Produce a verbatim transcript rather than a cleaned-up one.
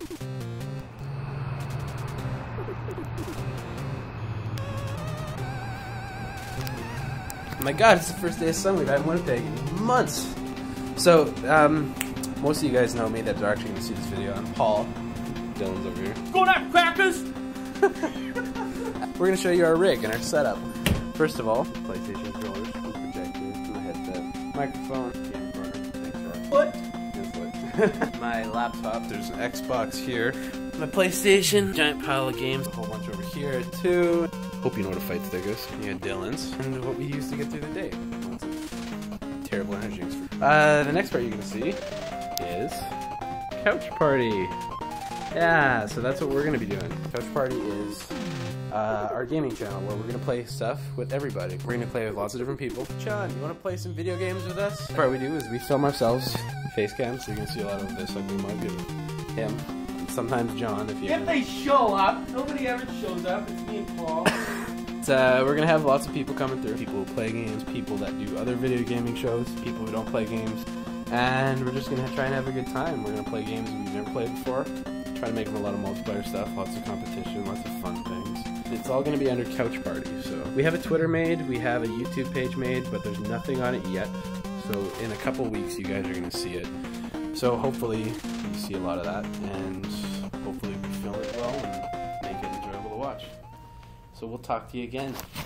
Oh my god, it's the first day of summer. I'm in Winnipeg in months. So, um, most of you guys know me that are actually going to see this video. I'm Paul. Dylan's over here. Go that crackers! We're going to show you our rig and our setup. First of all, PlayStation controllers, projectors, my headset, microphone, camera, things like that. What? My laptop, there's an Xbox here. My PlayStation, giant pile of games, a whole bunch over here too. Hope you know what a fight stick is. Yeah, Dylan's. And what we use to get through the day. Terrible energy. Uh, the next part you're gonna see is Couch Party. Yeah, so that's what we're gonna be doing. Couch Party is uh, our gaming channel where we're gonna play stuff with everybody. We're gonna play with lots of different people. John, you wanna play some video games with us? The part we do is we film ourselves face cam, so you're gonna see a lot of this ugly mug of him. Sometimes John, if you if they show up, nobody ever shows up. It's me and Paul. Uh, we're gonna have lots of people coming through. People who play games, people that do other video gaming shows, people who don't play games, and we're just gonna try and have a good time. We're gonna play games we've never played before. Try to make them a lot of multiplayer stuff, lots of competition, lots of fun things. It's all gonna be under Couch Party. So we have a Twitter made, we have a YouTube page made, but there's nothing on it yet. So in a couple weeks, you guys are gonna see it. So hopefully you see a lot of that, and hopefully we film it well and make it enjoyable to watch. So we'll talk to you again.